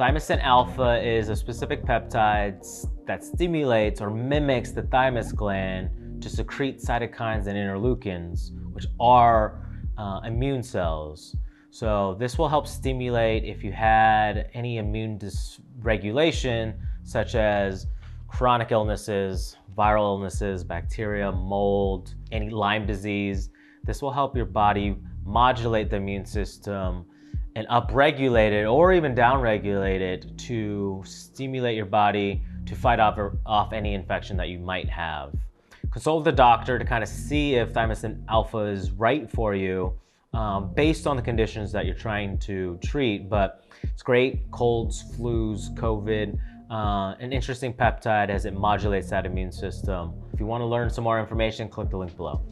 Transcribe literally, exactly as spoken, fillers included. Thymosin alpha is a specific peptide that stimulates or mimics the thymus gland to secrete cytokines and interleukins, which are uh, immune cells. So this will help stimulate if you had any immune dysregulation, such as chronic illnesses, viral illnesses, bacteria, mold, any Lyme disease. This will help your body modulate the immune system and upregulate it or even downregulate it to stimulate your body to fight off, off any infection that you might have. Consult the doctor to kind of see if thymosin alpha is right for you um, based on the conditions that you're trying to treat, but it's great, colds, flus, COVID, uh, an interesting peptide as it modulates that immune system. If you want to learn some more information, click the link below.